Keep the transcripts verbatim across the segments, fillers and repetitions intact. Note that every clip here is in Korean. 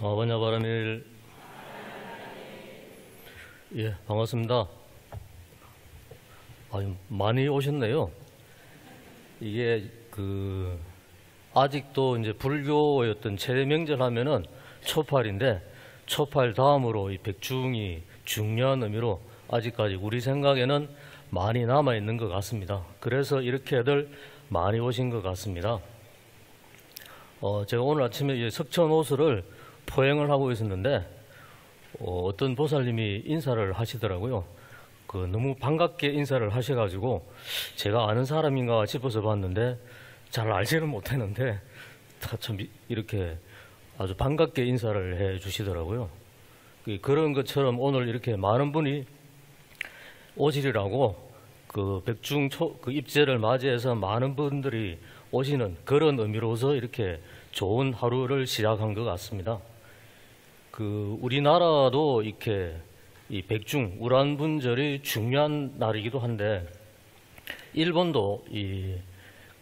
아바냐 바라밀. 예, 반갑습니다. 아유, 많이 오셨네요. 이게 그 아직도 이제 불교의 어떤 최대 명절 하면은 초팔인데, 초팔 다음으로 이 백중이 중요한 의미로 아직까지 우리 생각에는 많이 남아 있는 것 같습니다. 그래서 이렇게들 많이 오신 것 같습니다. 어, 제가 오늘 아침에 석천호수를 포행을 하고 있었는데 어, 어떤 보살님이 인사를 하시더라고요. 그 너무 반갑게 인사를 하셔가지고 제가 아는 사람인가 싶어서 봤는데 잘 알지는 못했는데 다 참 이렇게 아주 반갑게 인사를 해 주시더라고요. 그런 것처럼 오늘 이렇게 많은 분이 오시리라고 그 백중 초, 그 입제를 맞이해서 많은 분들이 오시는 그런 의미로서 이렇게 좋은 하루를 시작한 것 같습니다. 그 우리나라도 이렇게 이 백중 우란분절이 중요한 날이기도 한데 일본도 이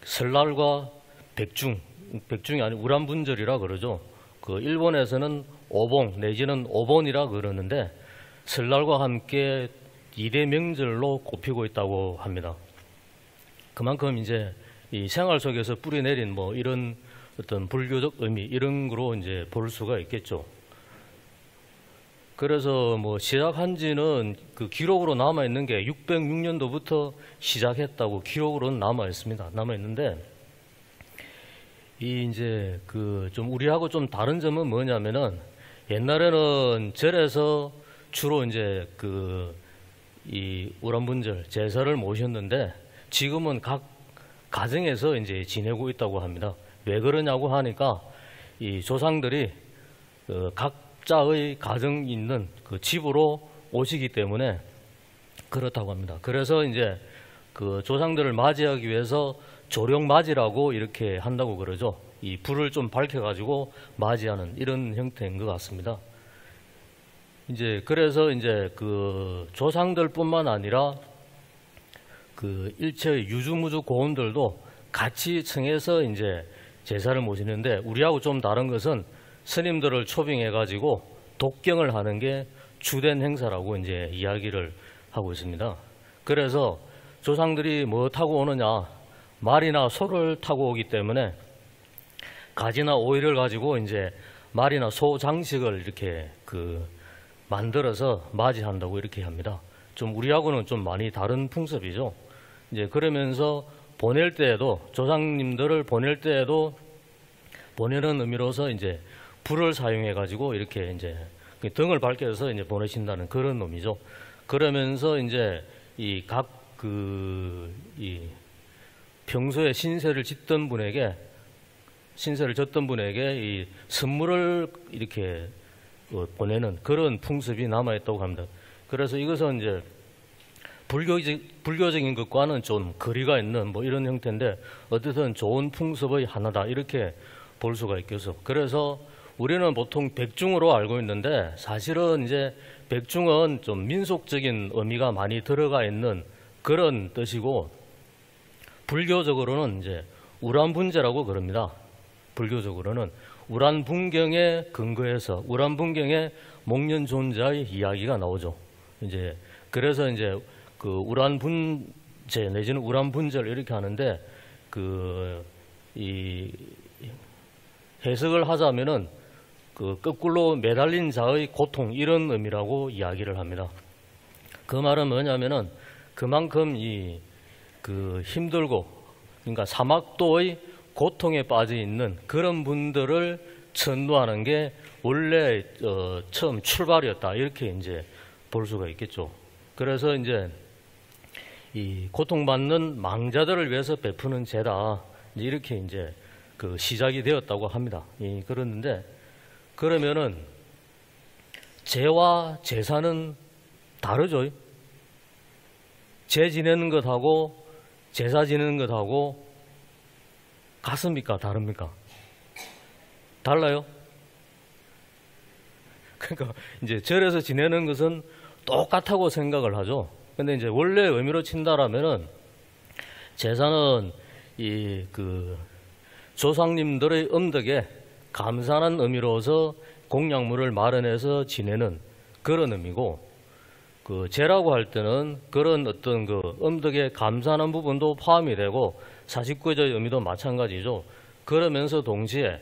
설날과 백중 백중이 아니 우란분절이라 그러죠. 그 일본에서는 오봉 내지는 오본이라 그러는데 설날과 함께 이대 명절로 꼽히고 있다고 합니다. 그만큼 이제 이 생활 속에서 뿌리내린 뭐 이런 어떤 불교적 의미 이런 거로 이제 볼 수가 있겠죠. 그래서 뭐 시작한지는 그 기록으로 남아 있는 게 육백육 년도부터 시작했다고 기록으로는 남아 있습니다. 남아 있는데 이 이제 그 좀 우리하고 좀 다른 점은 뭐냐면은 옛날에는 절에서 주로 이제 그 이 우란분절 제사를 모셨는데 지금은 각 가정에서 이제 지내고 있다고 합니다. 왜 그러냐고 하니까 이 조상들이 그 각자의 가정 있는 그 집으로 오시기 때문에 그렇다고 합니다. 그래서 이제 그 조상들을 맞이하기 위해서 조령맞이라고 이렇게 한다고 그러죠. 이 불을 좀 밝혀가지고 맞이하는 이런 형태인 것 같습니다. 이제 그래서 이제 그 조상들뿐만 아니라 그 일체의 유주무주 고운들도 같이 청해서 이제 제사를 모시는데 우리하고 좀 다른 것은 스님들을 초빙해가지고 독경을 하는 게 주된 행사라고 이제 이야기를 하고 있습니다. 그래서 조상들이 뭐 타고 오느냐, 말이나 소를 타고 오기 때문에 가지나 오이를 가지고 이제 말이나 소 장식을 이렇게 그 만들어서 맞이한다고 이렇게 합니다. 좀 우리하고는 좀 많이 다른 풍습이죠. 이제 그러면서 보낼 때에도 조상님들을 보낼 때에도 보내는 의미로서 이제 불을 사용해 가지고 이렇게 이제 등을 밝혀서 이제 보내신다는 그런 의미죠. 그러면서 이제 이 각 그 이 평소에 신세를 짓던 분에게 신세를 졌던 분에게 이 선물을 이렇게 보내는 그런 풍습이 남아 있다고 합니다. 그래서 이것은 이제 불교적, 불교적인 것과는 좀 거리가 있는 뭐 이런 형태인데 어쨌든 좋은 풍습의 하나다 이렇게 볼 수가 있겠어. 그래서 우리는 보통 백중으로 알고 있는데 사실은 이제 백중은 좀 민속적인 의미가 많이 들어가 있는 그런 뜻이고 불교적으로는 이제 우란분제라고 그럽니다. 불교적으로는 우란분경에 근거해서 우란분경에 목련존자의 이야기가 나오죠. 이제 그래서 이제 그 우란분제 내지는 우란분절 이렇게 하는데 그 이 해석을 하자면은 그 거꾸로 매달린 자의 고통 이런 의미라고 이야기를 합니다. 그 말은 뭐냐면은 그만큼 이 그 힘들고 그러니까 사막도의 고통에 빠져 있는 그런 분들을 천도하는 게 원래 어, 처음 출발이었다 이렇게 이제 볼 수가 있겠죠. 그래서 이제 이 고통받는 망자들을 위해서 베푸는 제다 이제 이렇게 이제 그 시작이 되었다고 합니다. 예, 그런데 그러면은 제와 제사는 다르죠. 제 지내는 것하고 제사 지내는 것하고 같습니까? 다릅니까? 달라요? 그러니까 이제 절에서 지내는 것은 똑같다고 생각을 하죠. 근데 이제 원래 의미로 친다라면은 제사는 이 그 조상님들의 음덕에 감사하는 의미로서 공약물을 마련해서 지내는 그런 의미고, 그 제라고 할 때는 그런 어떤 그 음덕에 감사하는 부분도 포함이 되고 사십구 절의 의미도 마찬가지죠. 그러면서 동시에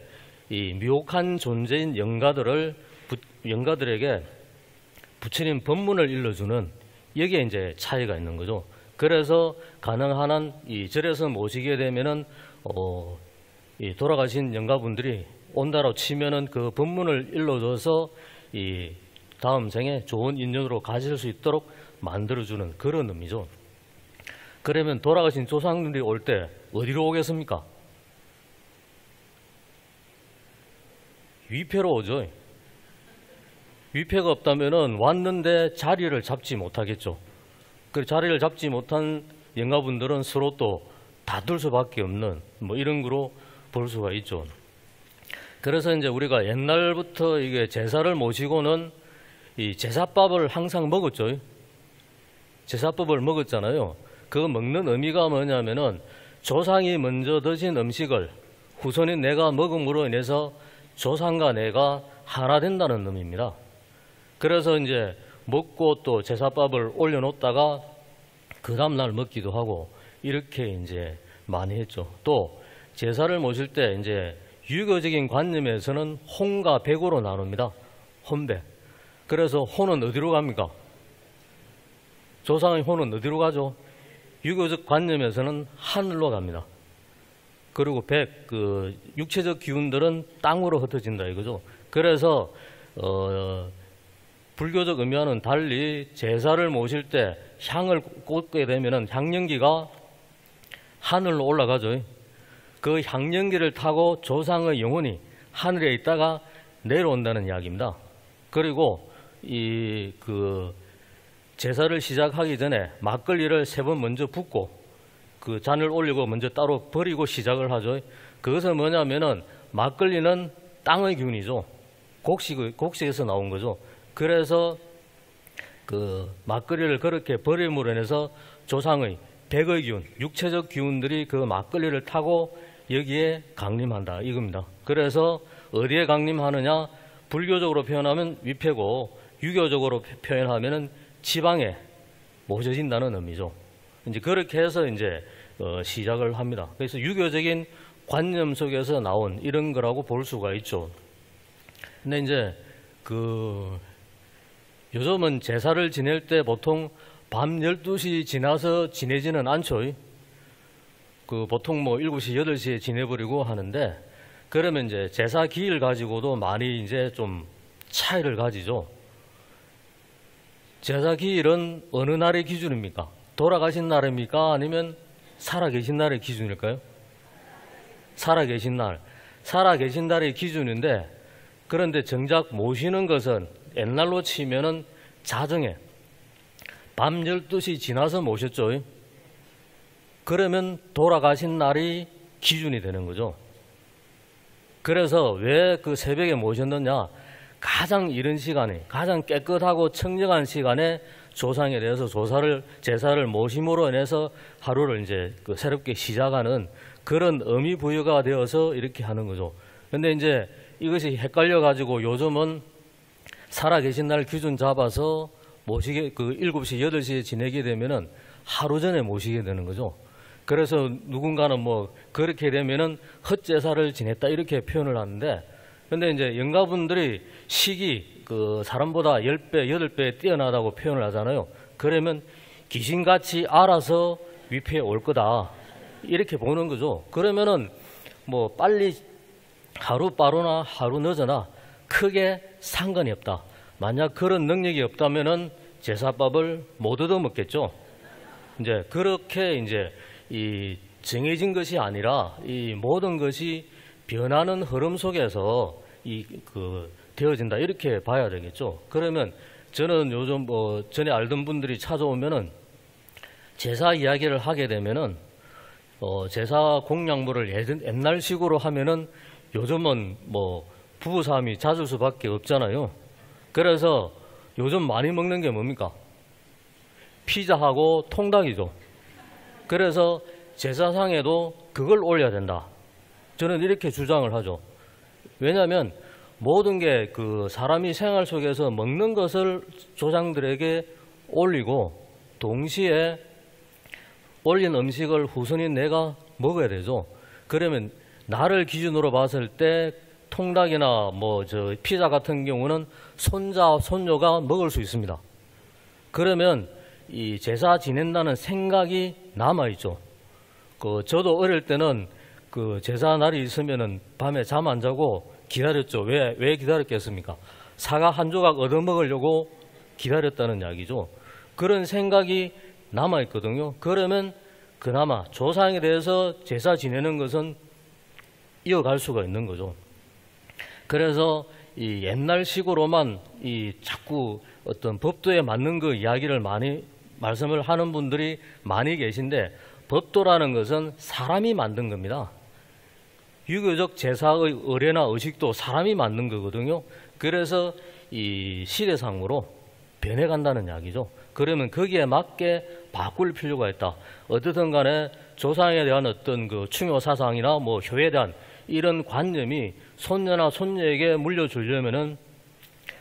이 묘한 존재인 영가들을 부, 영가들에게 부처님 법문을 일러주는, 여기에 이제 차이가 있는 거죠. 그래서 가능한 한 이 절에서 모시게 되면은 어, 이 돌아가신 영가분들이 온다로 치면은 그 법문을 일러줘서 이 다음 생에 좋은 인연으로 가실 수 있도록 만들어주는 그런 의미죠. 그러면 돌아가신 조상님들이 올 때 어디로 오겠습니까? 위패로 오죠. 위패가 없다면은 왔는데 자리를 잡지 못하겠죠. 그 자리를 잡지 못한 영가분들은 서로 또 다툴 수밖에 없는 뭐 이런 거로 볼 수가 있죠. 그래서 이제 우리가 옛날부터 이게 제사를 모시고는 이 제사밥을 항상 먹었죠. 제사밥을 먹었잖아요. 그 먹는 의미가 뭐냐면은 조상이 먼저 드신 음식을 후손인 내가 먹음으로 인해서 조상과 내가 하나 된다는 의미입니다. 그래서 이제 먹고 또 제사밥을 올려놓다가 그 다음날 먹기도 하고 이렇게 이제 많이 했죠. 또 제사를 모실 때 이제 유교적인 관념에서는 혼과 백으로 나눕니다. 혼백. 그래서 혼은 어디로 갑니까? 조상의 혼은 어디로 가죠? 유교적 관념에서는 하늘로 갑니다. 그리고 백, 그 육체적 기운들은 땅으로 흩어진다 이거죠. 그래서 어, 불교적 의미와는 달리 제사를 모실 때 향을 꽂게 되면은 향연기가 하늘로 올라가죠. 그 향연기를 타고 조상의 영혼이 하늘에 있다가 내려온다는 이야기입니다. 그리고 이 그 제사를 시작하기 전에 막걸리를 세 번 먼저 붓고 그 잔을 올리고 먼저 따로 버리고 시작을 하죠. 그것은 뭐냐면은 막걸리는 땅의 기운이죠. 곡식, 곡식에서 나온 거죠. 그래서 그 막걸리를 그렇게 버림으로 인해서 조상의 백의 기운, 육체적 기운들이 그 막걸리를 타고 여기에 강림한다 이겁니다. 그래서 어디에 강림하느냐? 불교적으로 표현하면 위패고 유교적으로 표현하면은 지방에 모셔진다는 의미죠. 이제 그렇게 해서 이제 어 시작을 합니다. 그래서 유교적인 관념 속에서 나온 이런 거라고 볼 수가 있죠. 근데 이제 그 요즘은 제사를 지낼 때 보통 밤 열두 시 지나서 지내지는 않죠. 그 보통 뭐 일곱 시, 여덟 시에 지내버리고 하는데, 그러면 이제 제사 기일 가지고도 많이 이제 좀 차이를 가지죠. 제사 기일은 어느 날의 기준입니까? 돌아가신 날입니까? 아니면 살아계신 날의 기준일까요? 살아계신 날. 살아계신 날의 기준인데, 그런데 정작 모시는 것은 옛날로 치면은 자정에 밤 열두 시 지나서 모셨죠. 그러면 돌아가신 날이 기준이 되는 거죠. 그래서 왜 그 새벽에 모셨느냐? 가장 이른 시간에, 가장 깨끗하고 청정한 시간에 조상에 대해서 조사를, 제사를 모심으로 인해서 하루를 이제 그 새롭게 시작하는 그런 의미 부여가 되어서 이렇게 하는 거죠. 근데 이제 이것이 헷갈려가지고 요즘은 살아계신 날 기준 잡아서 모시게, 그 일곱 시, 여덟 시에 지내게 되면은 하루 전에 모시게 되는 거죠. 그래서 누군가는 뭐 그렇게 되면은 헛제사를 지냈다 이렇게 표현을 하는데, 근데 이제 영가분들이 시기, 그 사람보다 열 배, 여덟 배 뛰어나다고 표현을 하잖아요. 그러면 귀신같이 알아서 위패에 올 거다 이렇게 보는 거죠. 그러면은 뭐 빨리 하루 빠르나 하루 늦으나 크게 상관이 없다. 만약 그런 능력이 없다면은 제사밥을 못 얻어먹겠죠. 이제 그렇게 이제 이 정해진 것이 아니라 이 모든 것이 변하는 흐름 속에서 이 그 되어진다 이렇게 봐야 되겠죠. 그러면 저는 요즘 뭐 전에 알던 분들이 찾아오면은 제사 이야기를 하게 되면은 어 제사 공약물을 예전 옛날식으로 하면은 요즘은 뭐 부부싸움이 잦을 수밖에 없잖아요. 그래서 요즘 많이 먹는 게 뭡니까? 피자하고 통닭이죠. 그래서 제사상에도 그걸 올려야 된다. 저는 이렇게 주장을 하죠. 왜냐하면 모든 게 그 사람이 생활 속에서 먹는 것을 조상들에게 올리고 동시에 올린 음식을 후손인 내가 먹어야 되죠. 그러면 나를 기준으로 봤을 때 통닭이나 뭐 저 피자 같은 경우는 손자, 손녀가 먹을 수 있습니다. 그러면 이 제사 지낸다는 생각이 남아있죠. 그 저도 어릴 때는 그 제사 날이 있으면은 밤에 잠 안 자고 기다렸죠. 왜, 왜 기다렸겠습니까? 사과 한 조각 얻어먹으려고 기다렸다는 이야기죠. 그런 생각이 남아있거든요. 그러면 그나마 조상에 대해서 제사 지내는 것은 이어갈 수가 있는 거죠. 그래서 이 옛날식으로만 이 자꾸 어떤 법도에 맞는 그 이야기를 많이 말씀을 하는 분들이 많이 계신데, 법도라는 것은 사람이 만든 겁니다. 유교적 제사의 의례나 의식도 사람이 만든 거거든요. 그래서 이 시대상으로 변해간다는 이야기죠. 그러면 거기에 맞게 바꿀 필요가 있다. 어쨌든 간에 조상에 대한 어떤 그 충효 사상이나 뭐 효에 대한 이런 관념이 손녀나 손녀에게 물려주려면은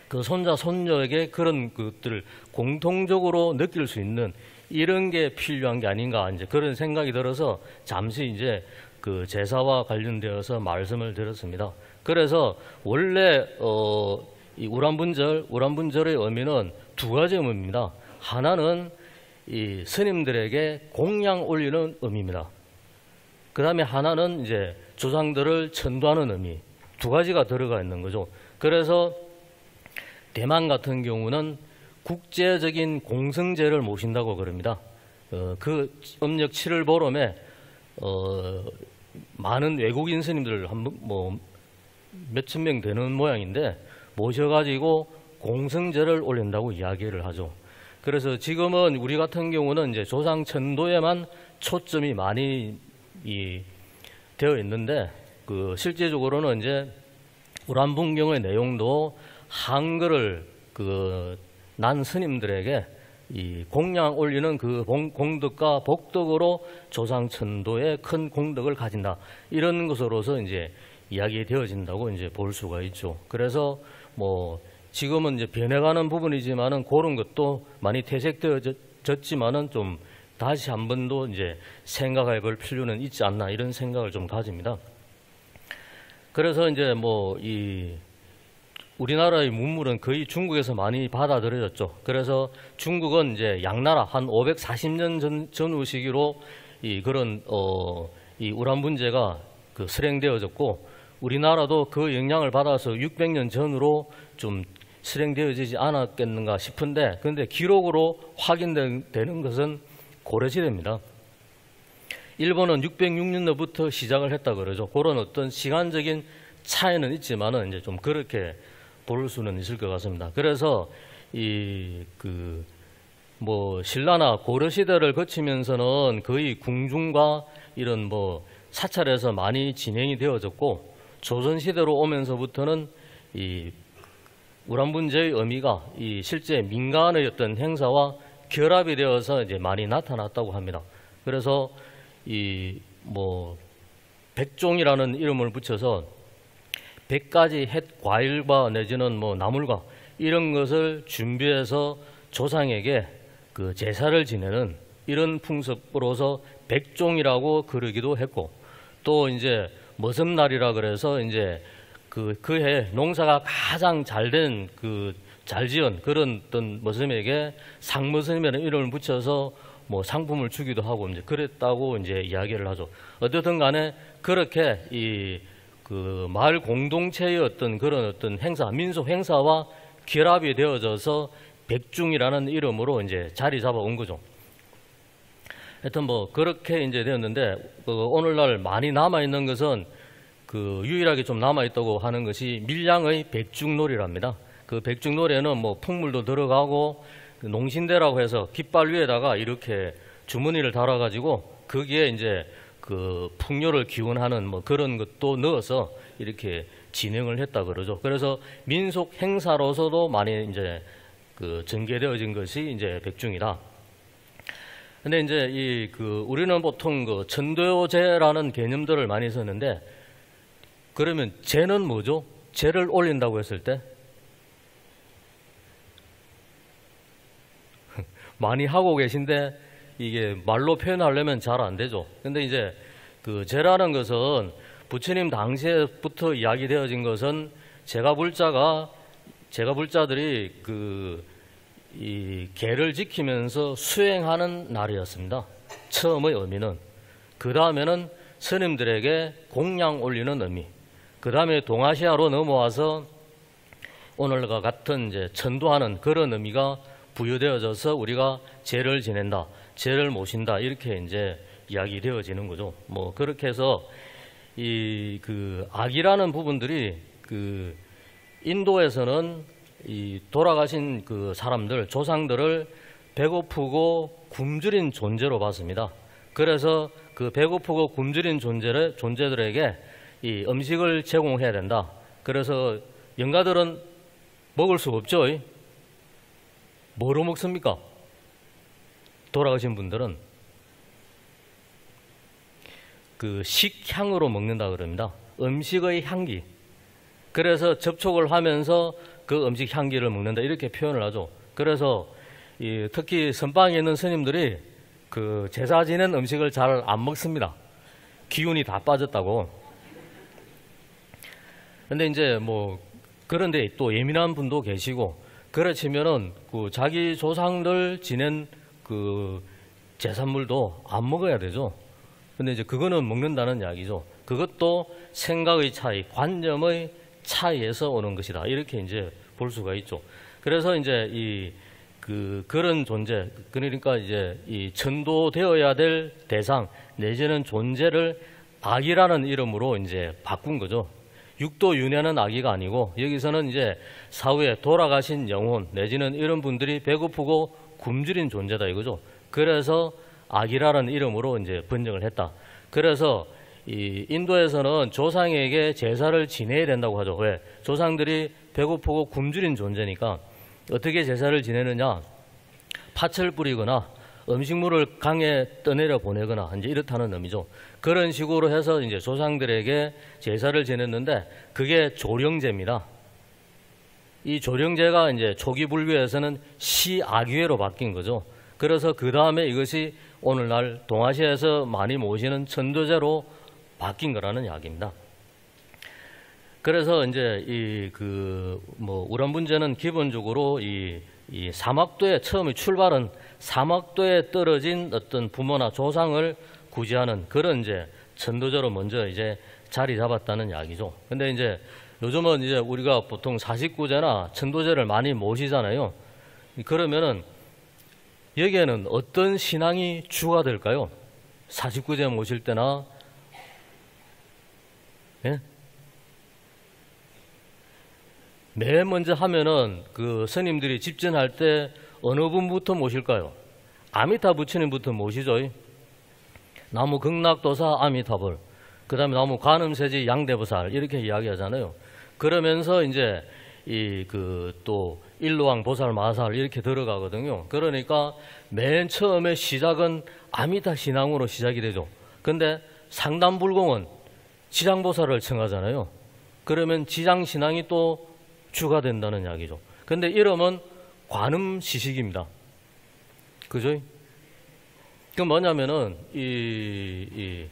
그 손자, 손녀에게 그런 것들을 공통적으로 느낄 수 있는 이런 게 필요한 게 아닌가, 이제 그런 생각이 들어서 잠시 이제 그 제사와 관련되어서 말씀을 드렸습니다. 그래서 원래 어, 이 우란분절, 우란분절의 의미는 두 가지 의미입니다. 하나는 이 스님들에게 공양 올리는 의미입니다. 그 다음에 하나는 이제 조상들을 천도하는 의미, 두 가지가 들어가 있는 거죠. 그래서 대만 같은 경우는 국제적인 공성제를 모신다고 그럽니다. 어, 그 음력 칠월 보름에 어, 많은 외국인 스님들 한 뭐 몇천 명 되는 모양인데 모셔가지고 공성제를 올린다고 이야기를 하죠. 그래서 지금은 우리 같은 경우는 이제 조상 천도에만 초점이 많이 이, 되어 있는데, 그 실제적으로는 이제 우란분경의 내용도 한글을 그 난 스님들에게 이 공양 올리는 그 공덕과 복덕으로 조상 천도에 큰 공덕을 가진다, 이런 것으로서 이제 이야기되어진다고 이제 볼 수가 있죠. 그래서 뭐 지금은 이제 변해가는 부분이지만은 그런 것도 많이 퇴색되어졌지만은 좀 다시 한 번 더 이제 생각해 볼 필요는 있지 않나, 이런 생각을 좀 가집니다. 그래서 이제 뭐 이 우리나라의 문물은 거의 중국에서 많이 받아들여졌죠. 그래서 중국은 이제 양나라 한 오백사십 년 전, 전후 시기로 이 그런 어 이 우란분제가 그 실행되어졌고, 우리나라도 그 영향을 받아서 육백 년 전으로 좀 실행되어지지 않았겠는가 싶은데, 근데 기록으로 확인되는 것은 고려시대입니다. 일본은 육백육 년도부터 시작을 했다 그러죠. 그런 어떤 시간적인 차이는 있지만은 이제 좀 그렇게 볼 수는 있을 것 같습니다. 그래서 이 그 뭐 신라나 고려시대를 거치면서는 거의 궁중과 이런 뭐 사찰에서 많이 진행이 되어졌고, 조선시대로 오면서부터는 이 우란분제의 의미가 이 실제 민간의 어떤 행사와 결합이 되어서 이제 많이 나타났다고 합니다. 그래서 이 뭐 백종이라는 이름을 붙여서 백 가지 햇 과일과 내지는 뭐 나물과 이런 것을 준비해서 조상에게 그 제사를 지내는 이런 풍습으로서 백종이라고 그러기도 했고, 또 이제 머슴날이라 그래서 이제 그 그해 농사가 가장 잘된 그 잘 지은 그런 어떤 머슴에게 상머슴이라는 이름을 붙여서 뭐 상품을 주기도 하고 이제 그랬다고 이제 이야기를 하죠. 어쨌든 간에 그렇게 이 그 마을 공동체의 어떤 그런 어떤 행사, 민속 행사와 결합이 되어져서 백중이라는 이름으로 이제 자리 잡아온 거죠. 하여튼 뭐 그렇게 이제 되었는데, 그 오늘날 많이 남아있는 것은 그 유일하게 좀 남아있다고 하는 것이 밀양의 백중놀이랍니다. 그 백중놀이에는 뭐 풍물도 들어가고 농신대라고 해서 깃발 위에다가 이렇게 주머니를 달아가지고 거기에 이제 그 풍요를 기원하는 뭐 그런 것도 넣어서 이렇게 진행을 했다 그러죠. 그래서 민속 행사로서도 많이 이제 그 전개되어진 것이 이제 백중이다. 근데 이제 이 그 우리는 보통 그 천도제라는 개념들을 많이 썼는데, 그러면 재는 뭐죠? 재를 올린다고 했을 때 많이 하고 계신데 이게 말로 표현하려면 잘 안 되죠. 근데 이제 그 재라는 것은 부처님 당시에부터 이야기되어진 것은 재가 불자가 재가 불자들이 그 이 계를 지키면서 수행하는 날이었습니다. 처음의 의미는 그 다음에는 스님들에게 공양 올리는 의미. 그 다음에 동아시아로 넘어와서 오늘과 같은 이제 천도하는 그런 의미가 부여되어져서 우리가 제를 지낸다, 제를 모신다 이렇게 이제 이야기되어지는 거죠. 뭐 그렇게 해서 이 그 악이라는 부분들이 그 인도에서는 이 돌아가신 그 사람들 조상들을 배고프고 굶주린 존재로 봤습니다. 그래서 그 배고프고 굶주린 존재를 존재들에게 이 음식을 제공해야 된다. 그래서 영가들은 먹을 수 없죠. 뭐로 먹습니까? 돌아가신 분들은 그 식향으로 먹는다 그럽니다. 음식의 향기. 그래서 접촉을 하면서 그 음식 향기를 먹는다 이렇게 표현을 하죠. 그래서 이 특히 선방에 있는 스님들이 그 제사 지낸 음식을 잘 안 먹습니다. 기운이 다 빠졌다고. 근데 이제 뭐 그런데 또 예민한 분도 계시고 그렇지면은 그 자기 조상들 지낸 그 제산물도 안 먹어야 되죠. 근데 이제 그거는 먹는다는 이야기죠. 그것도 생각의 차이, 관념의 차이에서 오는 것이다. 이렇게 이제 볼 수가 있죠. 그래서 이제 이 그 그런 존재, 그러니까 이제 이 천도되어야 될 대상 내지는 존재를 악이라는 이름으로 이제 바꾼 거죠. 육도 윤회는 악의가 아니고 여기서는 이제 사후에 돌아가신 영혼 내지는 이런 분들이 배고프고 굶주린 존재다 이거죠. 그래서 악이라는 이름으로 이제 번역을 했다. 그래서 이 인도에서는 조상에게 제사를 지내야 된다고 하죠. 왜? 조상들이 배고프고 굶주린 존재니까 어떻게 제사를 지내느냐? 팥을 뿌리거나 음식물을 강에 떠내려 보내거나 이제 이렇다는 의미죠. 그런 식으로 해서 이제 조상들에게 제사를 지냈는데 그게 조령제입니다. 이 조령제가 이제 초기 불교에서는 시악위회로 바뀐 거죠. 그래서 그 다음에 이것이 오늘날 동아시아에서 많이 모시는 천도제로 바뀐 거라는 이야기입니다. 그래서 이제 이 그 뭐 우란분절은 기본적으로 이 이 사막도의 처음의 출발은 사막도에 떨어진 어떤 부모나 조상을 구제하는 그런 이제 천도제로 먼저 이제 자리 잡았다는 이야기죠. 근데 이제 요즘은 이제 우리가 보통 사십구제나 천도제를 많이 모시잖아요. 그러면은 여기에는 어떤 신앙이 주가 될까요? 사십구제 모실 때나, 예? 맨 먼저 하면은 그 스님들이 집전할 때 어느 분부터 모실까요? 아미타 부처님부터 모시죠. 나무 극락도사 아미타불, 그 다음에 나무 간음세지 양대보살 이렇게 이야기하잖아요. 그러면서 이제 이 그 또 일로왕 보살 마살 이렇게 들어가거든요. 그러니까 맨 처음에 시작은 아미타 신앙으로 시작이 되죠. 근데 상담불공은 지장보살을 청하잖아요. 그러면 지장신앙이 또 주가 된다는 이야기죠. 근데 이름은 관음시식입니다. 그죠? 그 뭐냐면은 이, 이,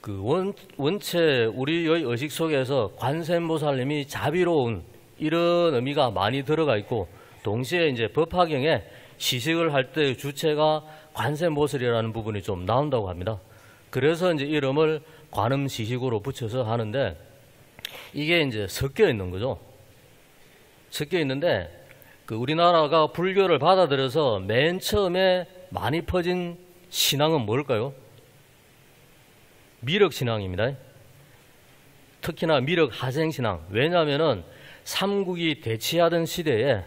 그 원, 원체 우리의 의식 속에서 관세음보살님이 자비로운 이런 의미가 많이 들어가 있고 동시에 이제 법화경에 시식을 할 때 주체가 관세음보살이라는 부분이 좀 나온다고 합니다. 그래서 이제 이름을 관음시식으로 붙여서 하는데 이게 이제 섞여 있는 거죠. 섞여 있는데 그 우리나라가 불교를 받아들여서 맨 처음에 많이 퍼진 신앙은 뭘까요? 미륵신앙입니다. 특히나 미륵하생신앙. 왜냐하면은 삼국이 대치하던 시대에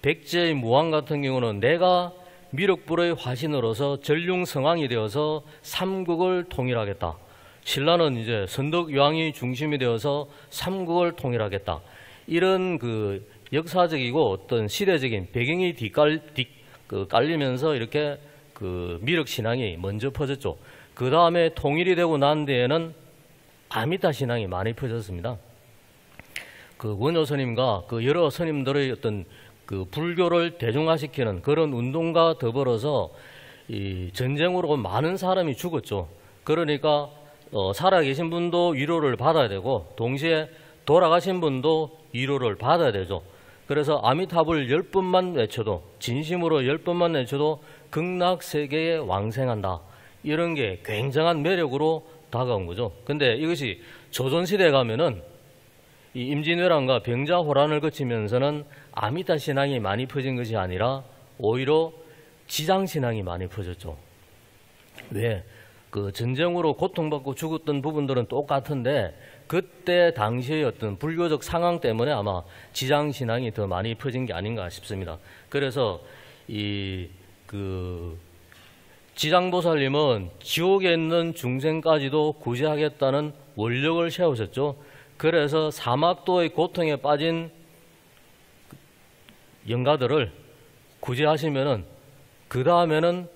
백제의 무왕 같은 경우는 내가 미륵불의 화신으로서 전륭성왕이 되어서 삼국을 통일하겠다. 신라는 이제 선덕여왕이 중심이 되어서 삼국을 통일하겠다. 이런 그 역사적이고 어떤 시대적인 배경이 뒷깔, 뒷, 그 깔리면서 이렇게 그 미륵신앙이 먼저 퍼졌죠. 그 다음에 통일이 되고 난 뒤에는 아미타 신앙이 많이 퍼졌습니다. 그 원효 스님과 그 여러 스님들의 어떤 그 불교를 대중화시키는 그런 운동과 더불어서 이 전쟁으로 많은 사람이 죽었죠. 그러니까 어, 살아계신 분도 위로를 받아야 되고 동시에 돌아가신 분도 위로를 받아야 되죠. 그래서 아미타불 열 번만 외쳐도, 진심으로 열 번만 외쳐도 극락세계에 왕생한다. 이런 게 굉장한 매력으로 다가온 거죠. 근데 이것이 조선시대에 가면은 이 임진왜란과 병자호란을 거치면서는 아미타 신앙이 많이 퍼진 것이 아니라 오히려 지장신앙이 많이 퍼졌죠. 왜? 그 전쟁으로 고통받고 죽었던 부분들은 똑같은데 그때 당시의 어떤 불교적 상황 때문에 아마 지장신앙이 더 많이 퍼진 게 아닌가 싶습니다. 그래서 이 그 지장보살님은 지옥에 있는 중생까지도 구제하겠다는 원력을 세우셨죠. 그래서 사막도의 고통에 빠진 영가들을 구제하시면은 그 다음에는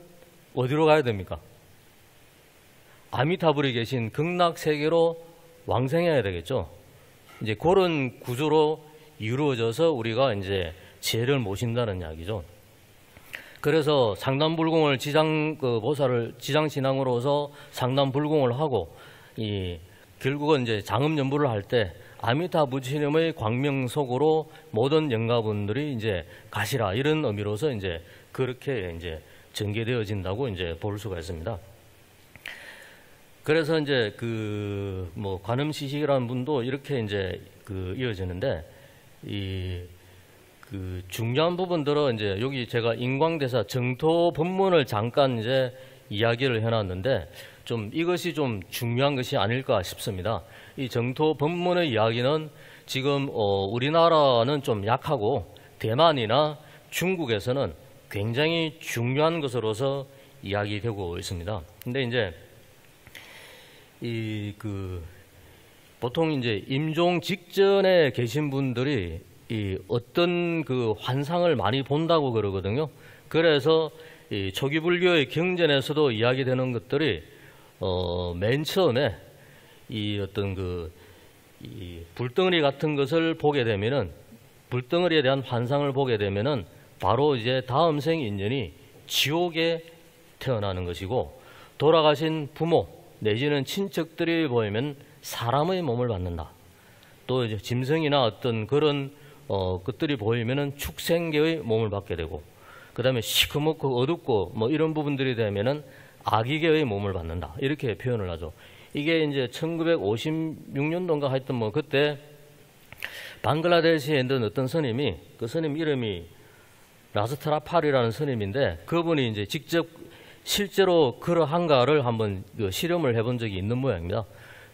어디로 가야 됩니까? 아미타불이 계신 극락세계로 왕생해야 되겠죠. 이제 그런 구조로 이루어져서 우리가 이제 지혜를 모신다는 이야기죠. 그래서 상담불공을 지장 그 보살을 지장신앙으로서 상담불공을 하고 이 결국은 이제 장엄연불을 할 때 아미타 부처님의 광명 속으로 모든 영가분들이 이제 가시라, 이런 의미로서 이제 그렇게 이제 전개되어진다고 이제 볼 수가 있습니다. 그래서 이제 그 뭐 관음시식이라는 분도 이렇게 이제 그 이어지는데 이 그 중요한 부분들은 이제 여기 제가 인광대사 정토 법문을 잠깐 이제 이야기를 해놨는데 좀 이것이 좀 중요한 것이 아닐까 싶습니다. 이 정토 법문의 이야기는 지금 어 우리나라는 좀 약하고 대만이나 중국에서는 굉장히 중요한 것으로서 이야기되고 있습니다. 근데 이제 이 그 보통 이제 임종 직전에 계신 분들이 이 어떤 그 환상을 많이 본다고 그러거든요. 그래서 이 초기 불교의 경전에서도 이야기되는 것들이 어 맨 처음에 이 어떤 그 이 불덩어리 같은 것을 보게 되면은, 불덩어리에 대한 환상을 보게 되면은 바로 이제 다음 생 인연이 지옥에 태어나는 것이고, 돌아가신 부모 내지는 친척들이 보이면 사람의 몸을 받는다. 또 이제 짐승이나 어떤 그런 어, 것들이 보이면은 축생계의 몸을 받게 되고, 그 다음에 시커멓고 어둡고 뭐 이런 부분들이 되면은 악이계의 몸을 받는다. 이렇게 표현을 하죠. 이게 이제 천구백오십육 년도인가 하여튼 뭐 그때 방글라데시에 있는 어떤 스님이, 그 스님 이름이 라스트라팔이라는 스님인데 그분이 이제 직접 실제로 그러한가를 한번 그 실험을 해본 적이 있는 모양입니다.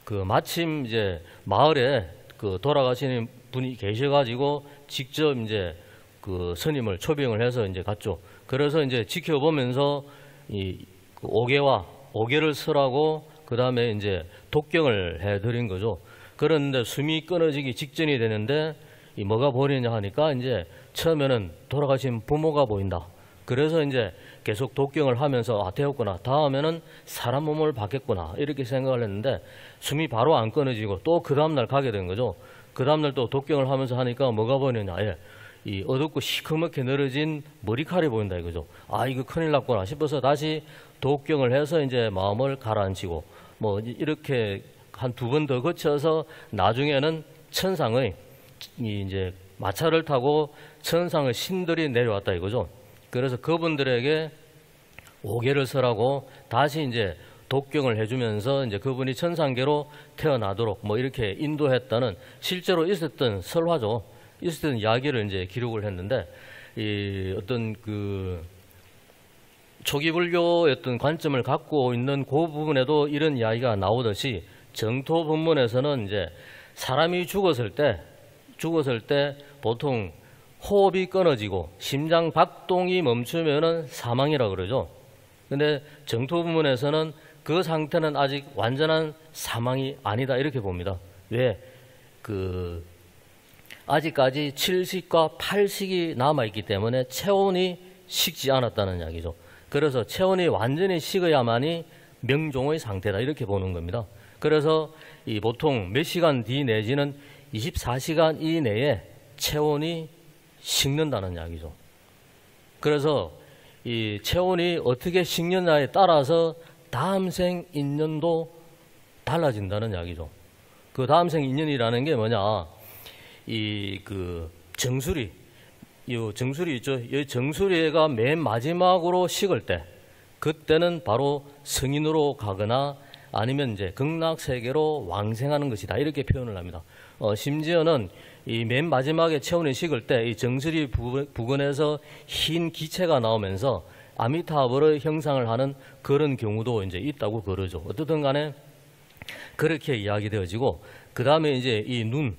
그 마침 이제 마을에 그 돌아가시는 분이 계셔가지고 직접 이제 그 스님을 초빙을 해서 이제 갔죠. 그래서 이제 지켜보면서 이 오계와 오계를 쓰라고 그 다음에 이제 독경을 해드린 거죠. 그런데 숨이 끊어지기 직전이 되는데 이 뭐가 보이냐 하니까 이제 처음에는 돌아가신 부모가 보인다. 그래서 이제 계속 독경을 하면서 아 되었구나, 다음에는 사람 몸을 받겠구나 이렇게 생각을 했는데 숨이 바로 안 끊어지고 또 그 다음날 가게 된 거죠. 그 다음날 또 독경을 하면서 하니까 뭐가 보이느냐, 예, 이 어둡고 시커멓게 늘어진 머리칼이 보인다 이거죠. 아 이거 큰일 났구나 싶어서 다시 독경을 해서 이제 마음을 가라앉히고 뭐 이렇게 한 두 번 더 거쳐서 나중에는 천상의 이제 마차를 타고 천상의 신들이 내려왔다 이거죠. 그래서 그분들에게 오계를 서라고 다시 이제 독경을 해주면서 이제 그분이 천상계로 태어나도록 뭐 이렇게 인도했다는 실제로 있었던 설화죠. 있었던 이야기를 이제 기록을 했는데 이 어떤 그 초기 불교의 어떤 관점을 갖고 있는 그 부분에도 이런 이야기가 나오듯이 정토 법문에서는 이제 사람이 죽었을 때 죽었을 때 보통 호흡이 끊어지고 심장 박동이 멈추면은 사망이라 그러죠. 근데 정토 법문에서는 그 상태는 아직 완전한 사망이 아니다 이렇게 봅니다. 왜? 그 아직까지 칠식과 팔식이 남아있기 때문에 체온이 식지 않았다는 이야기죠. 그래서 체온이 완전히 식어야만이 명종의 상태다 이렇게 보는 겁니다. 그래서 이 보통 몇 시간 뒤 내지는 이십사 시간 이내에 체온이 식는다는 이야기죠. 그래서 이 체온이 어떻게 식느냐에 따라서 다음 생 인연도 달라진다는 이야기죠. 그 다음 생 인연이라는 게 뭐냐? 이 그 정수리, 이 정수리 있죠. 이 정수리가 맨 마지막으로 식을 때, 그때는 바로 성인으로 가거나 아니면 이제 극락 세계로 왕생하는 것이다, 이렇게 표현을 합니다. 어, 심지어는 이 맨 마지막에 체온이 식을 때 이 정수리 부근에서 흰 기체가 나오면서 아미타불의 형상을 하는 그런 경우도 이제 있다고 그러죠. 어떻든 간에 그렇게 이야기되어지고, 그 다음에 이제 이 눈,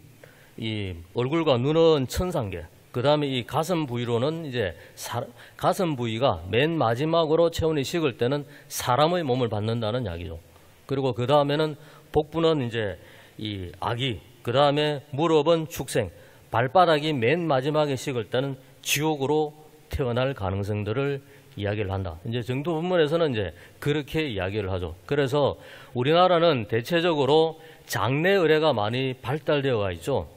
이 얼굴과 눈은 천상계, 그 다음에 이 가슴 부위로는 이제 사, 가슴 부위가 맨 마지막으로 체온이 식을 때는 사람의 몸을 받는다는 이야기죠. 그리고 그 다음에는 복부는 이제 이 아기, 그 다음에 무릎은 축생, 발바닥이 맨 마지막에 식을 때는 지옥으로 태어날 가능성들을 이야기를 한다. 이제 정토 법문에서는 이제 그렇게 이야기를 하죠. 그래서 우리나라는 대체적으로 장례 의례가 많이 발달되어 와 있죠.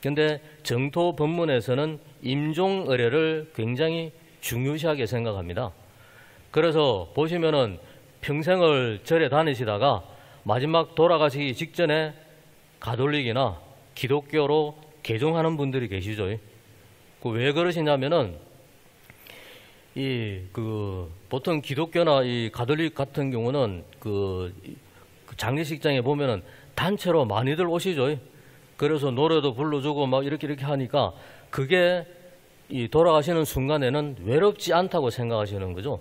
그런데 정토 법문에서는 임종 의례를 굉장히 중요시하게 생각합니다. 그래서 보시면은 평생을 절에 다니시다가 마지막 돌아가시기 직전에 가톨릭이나 기독교로 개종하는 분들이 계시죠. 그 왜 그러시냐면은 이 그 보통 기독교나 이 가톨릭 같은 경우는 그 장례식장에 보면은 단체로 많이들 오시죠. 그래서 노래도 불러주고 막 이렇게 이렇게 하니까 그게 이 돌아가시는 순간에는 외롭지 않다고 생각하시는 거죠.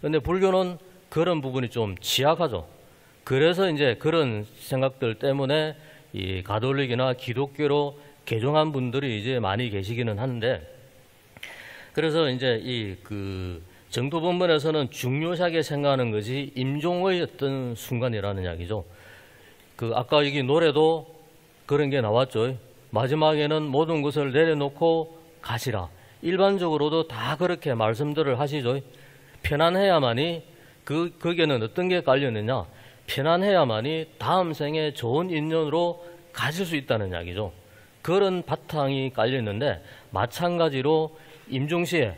그런데 불교는 그런 부분이 좀 취약하죠. 그래서 이제 그런 생각들 때문에 이 가톨릭이나 기독교로 개종한 분들이 이제 많이 계시기는 한데, 그래서 이제 이 그 정토 법문에서는 중요하게 생각하는 것이 임종의 어떤 순간이라는 이야기죠. 그 아까 여기 노래도 그런 게 나왔죠. 마지막에는 모든 것을 내려놓고 가시라. 일반적으로도 다 그렇게 말씀들을 하시죠. 편안해야만이 그 거기에는 어떤 게 깔려있느냐? 편안해야만이 다음 생에 좋은 인연으로 가실 수 있다는 이야기죠. 그런 바탕이 깔려있는데, 마찬가지로 임종시에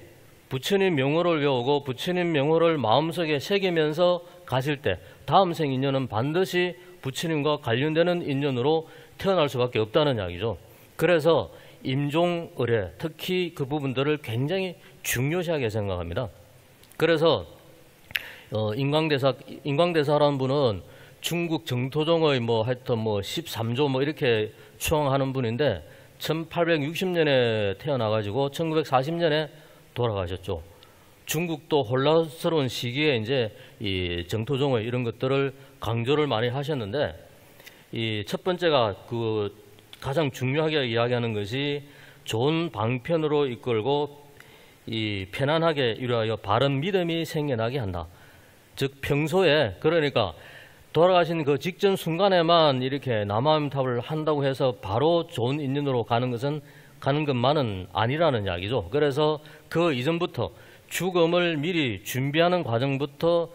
부처님 명호를 외우고 부처님 명호를 마음속에 새기면서 가실 때 다음 생 인연은 반드시 부처님과 관련되는 인연으로 태어날 수밖에 없다는 이야기죠. 그래서 임종 의례, 특히 그 부분들을 굉장히 중요시하게 생각합니다. 그래서 어, 인광대사, 인광대사라는 분은 중국 정토종의 뭐 하여튼 뭐 십삼 조 뭐 이렇게 추앙하는 분인데, 천팔백육십 년에 태어나가지고 천구백사십 년에 돌아가셨죠. 중국도 혼란스러운 시기에 이제 이 정토종의 이런 것들을 강조를 많이 하셨는데, 이 첫 번째가 그 가장 중요하게 이야기하는 것이 좋은 방편으로 이끌고 이 편안하게 이루어여 바른 믿음이 생겨나게 한다. 즉 평소에, 그러니까 돌아가신 그 직전 순간에만 이렇게 남아미타불을 한다고 해서 바로 좋은 인연으로 가는 것은 가는 것만은 아니라는 이야기죠. 그래서 그 이전부터 죽음을 미리 준비하는 과정부터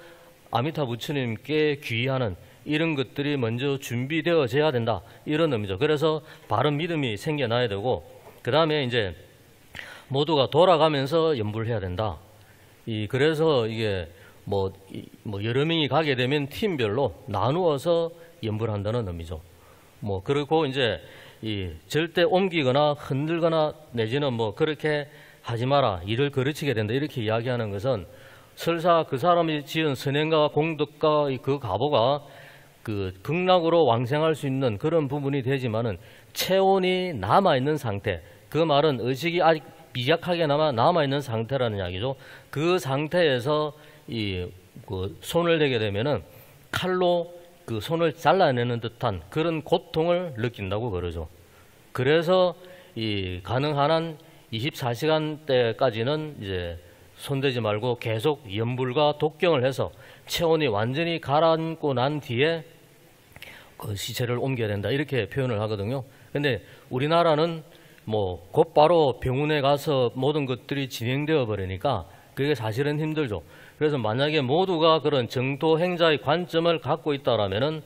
아미타 부처님께 귀의하는 이런 것들이 먼저 준비되어져야 된다, 이런 의미죠. 그래서 바른 믿음이 생겨나야 되고, 그 다음에 이제 모두가 돌아가면서 염불을 해야 된다. 이 그래서 이게 뭐, 뭐 여러 명이 가게 되면 팀별로 나누어서 염불한다는 의미죠. 뭐 그리고 이제 이 절대 옮기거나 흔들거나 내지는 뭐 그렇게 하지 마라, 이를 거르치게 된다, 이렇게 이야기하는 것은 설사 그 사람이 지은 선행과 공덕과 그 가보가 그 극락으로 왕생할 수 있는 그런 부분이 되지만은 체온이 남아있는 상태, 그 말은 의식이 아직 미약하게 남아, 남아있는 상태라는 이야기죠. 그 상태에서 이 그 손을 대게 되면은 칼로 그 손을 잘라내는 듯한 그런 고통을 느낀다고 그러죠. 그래서 이 가능한 한 이십사 시간 때까지는 이제 손대지 말고 계속 염불과 독경을 해서 체온이 완전히 가라앉고 난 뒤에 그 시체를 옮겨야 된다, 이렇게 표현을 하거든요. 근데 우리나라는 뭐 곧바로 병원에 가서 모든 것들이 진행되어 버리니까 그게 사실은 힘들죠. 그래서 만약에 모두가 그런 정토 행자의 관점을 갖고 있다라면은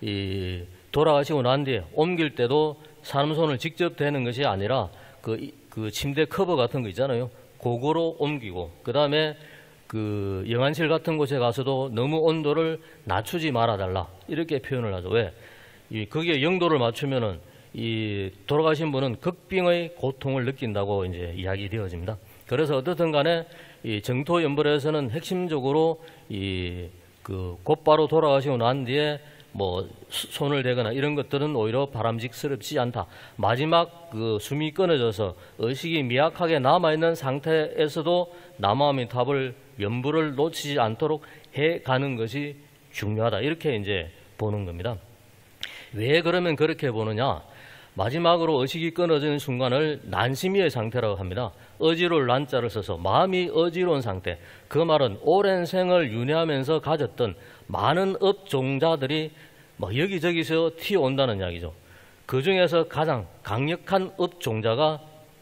이 돌아가시고 난 뒤에 옮길 때도 사람손을 직접 대는 것이 아니라 그, 그 침대 커버 같은 거 있잖아요. 그거로 옮기고, 그 다음에 그 영안실 같은 곳에 가서도 너무 온도를 낮추지 말아달라, 이렇게 표현을 하죠. 왜? 이 거기에 영도를 맞추면은 이 돌아가신 분은 극빙의 고통을 느낀다고 이제 이야기 되어집니다. 그래서 어떻든 간에 이 정토연불에서는 핵심적으로 이 그 곧바로 돌아가시고 난 뒤에 뭐 손을 대거나 이런 것들은 오히려 바람직스럽지 않다. 마지막 그 숨이 끊어져서 의식이 미약하게 남아있는 상태에서도 남아미탑을 연불을 놓치지 않도록 해가는 것이 중요하다, 이렇게 이제 보는 겁니다. 왜 그러면 그렇게 보느냐? 마지막으로 의식이 끊어지는 순간을 난심의 상태라고 합니다. 어지러울 난자를 써서 마음이 어지러운 상태. 그 말은 오랜 생을 윤회하면서 가졌던 많은 업종자들이 막 여기저기서 튀어온다는 이야기죠. 그 중에서 가장 강력한 업종자가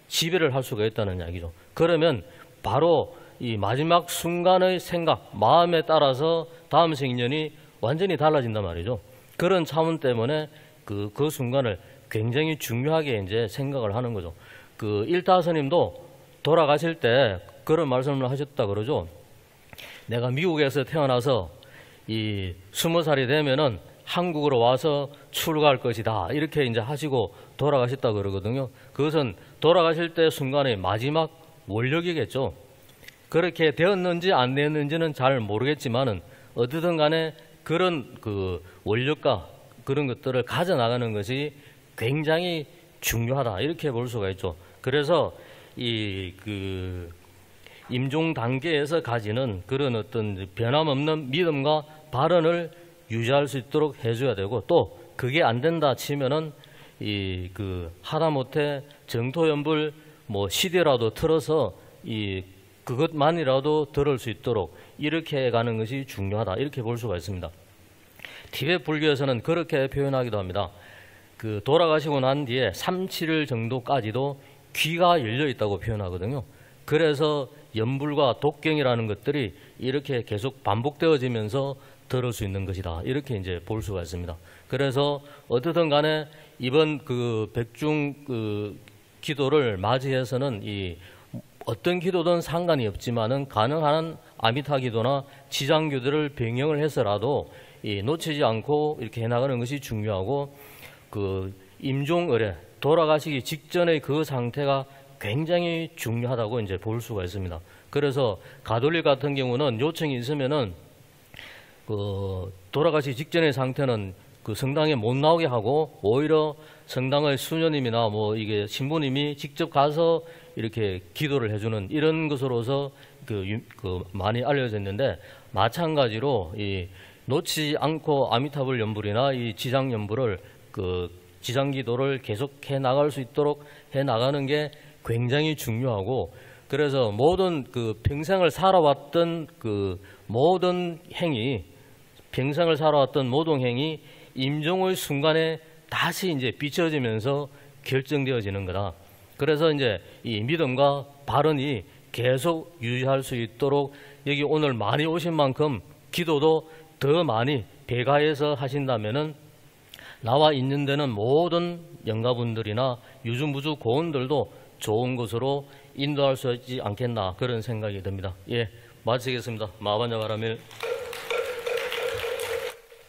지배를 할 수가 있다는 이야기죠. 그러면 바로 이 마지막 순간의 생각, 마음에 따라서 다음 생년이 완전히 달라진단 말이죠. 그런 차원 때문에 그, 그 순간을 굉장히 중요하게 이제 생각을 하는 거죠. 그 일타스님도 돌아가실 때 그런 말씀을 하셨다 그러죠. 내가 미국에서 태어나서 이 스무 살이 되면은 한국으로 와서 출가할 것이다, 이렇게 이제 하시고 돌아가셨다 그러거든요. 그것은 돌아가실 때 순간의 마지막 원력이겠죠. 그렇게 되었는지 안 되었는지는 잘 모르겠지만은 어디든 간에 그런 그 원력과 그런 것들을 가져나가는 것이 굉장히 중요하다, 이렇게 볼 수가 있죠. 그래서 이 그 임종 단계에서 가지는 그런 어떤 변함없는 믿음과 발언을 유지할 수 있도록 해줘야 되고, 또 그게 안 된다 치면은 이 그 하다못해 정토연불 뭐 시대라도 틀어서 이 그것만이라도 들을 수 있도록 이렇게 가는 것이 중요하다, 이렇게 볼 수가 있습니다. 티베트 불교에서는 그렇게 표현하기도 합니다. 그 돌아가시고 난 뒤에 삼, 칠일 정도까지도 귀가 열려 있다고 표현하거든요. 그래서 연불과 독경이라는 것들이 이렇게 계속 반복되어지면서 들을 수 있는 것이다, 이렇게 이제 볼 수가 있습니다. 그래서 어떻든 간에 이번 그 백중 그 기도를 맞이해서는 이 어떤 기도든 상관이 없지만은 가능한 아미타 기도나 지장교들을 병행을 해서라도 이 놓치지 않고 이렇게 해나가는 것이 중요하고, 그 임종의례 돌아가시기 직전의 그 상태가 굉장히 중요하다고 이제 볼 수가 있습니다. 그래서 가톨릭 같은 경우는 요청이 있으면은 그 돌아가시기 직전의 상태는 그 성당에 못 나오게 하고, 오히려 성당의 수녀님이나 뭐 이게 신부님이 직접 가서 이렇게 기도를 해주는 이런 것으로서 그, 그 많이 알려져 있는데, 마찬가지로 이 놓치지 않고 아미타불 연불이나 이 지장 연불을 그 지장기도를 계속 해 나갈 수 있도록 해 나가는 게 굉장히 중요하고, 그래서 모든 그 평생을 살아왔던 그 모든 행위, 평생을 살아왔던 모든 행위 임종의 순간에 다시 이제 비춰지면서 결정되어지는 거다. 그래서 이제 이 믿음과 발언이 계속 유지할 수 있도록 여기 오늘 많이 오신 만큼 기도도 더 많이 배가해서 하신다면은 나와 있는 데는 모든 영가분들이나 유주무주 고원들도 좋은 곳으로 인도할 수 있지 않겠나, 그런 생각이 듭니다. 예, 마치겠습니다. 마반야바라밀.